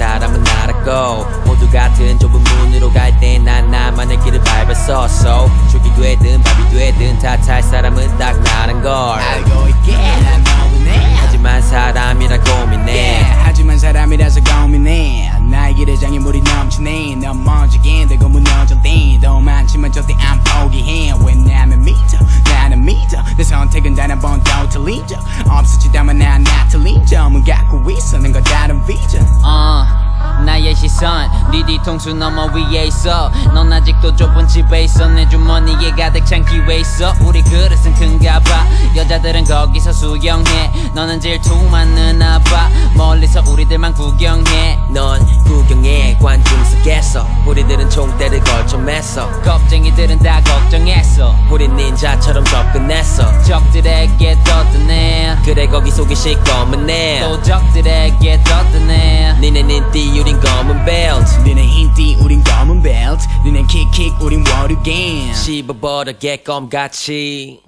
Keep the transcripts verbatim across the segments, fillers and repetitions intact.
사람은 알았고 모두 같은 좁은 문으로 갈 땐 난 나만의 길을 밟았어. So 죽이 되든 밥이 되든 탓할 사람은 딱 나란 걸 알고 있게 난 고민해. 하지만 사람이라 고민해. yeah, 하지만 사람이라서 고민해. 나의 길에 장애물이 넘치네. 넌 먼지긴 되고 무너졌대. 더 많지만 절대 안 포기해. 왜 나면 믿어 나는 믿어. 내 선택은 단 한 번도 틀리죠. 없어지다만 난 나 틀리죠. 문 갖고 있어 난 건 다른 비전. uh, 나의 시선 네 뒤통수 넘어 위에 있어. 넌 아직도 좁은 집에 있어. 내 주머니에 가득 찬 기회 있어. 우리 그릇은 큰가 봐. 여자들은 거기서 수영해. 너는 질투 많으나 봐. 멀리서 우리들만 구경해. 넌 구경해 관중석에서. 우리들은 총대를 걸쳐 맸어. 겁쟁이들은 다 걱정했어. 우린 닌자처럼 접근했어. 적들에게 떠드네. 그래 거기 속이 시꺼먼 애. 또 적들에게 떠드네. 니넨 인띠 우린 검은 벨트. 니넨 인띠 우린 검은 벨트. 니넨 킥킥 우린 워류갱. 씹어버려 개껌같이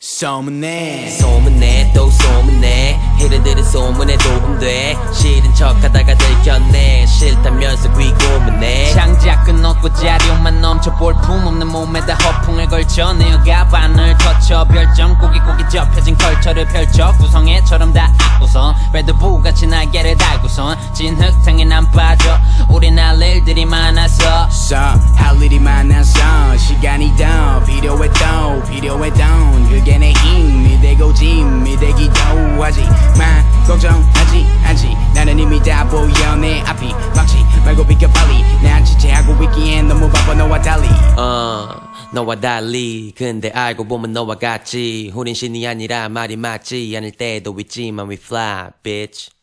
소문내. 소문내 또 소문내. 히들들은 소문에 도움돼. 싫은 척하다가 들켰네. 싫다면서 귀 고문해. 장작은 없고 자료만 넘쳐 볼품없는 몸에다 허풍을 걸쳐. 내 여가반을 터쳐 별점 고기고기 접혀진 컬처를 펼쳐. 구성애처럼 다 악고서 레드불같이 날개를 달고선 진흙탕에 난 빠져. 우린 할 일들이 많아서. So, 할 일이 많아서 시간이 더 필요했던 필요했던 그게 내 힘이 되고 짐이 되기도 하지만 걱정하지 않지. 나는 이미 다 보여. 내 앞이 막지 말고 비켜 빨리. 난 지체하고 있기엔 너무 바빠 너와 달리. 어 너와 달리 근데 알고 보면 너와 같지. 우린 신이 아니라 말이 맞지 않을 때도 있지만 we fly bitch.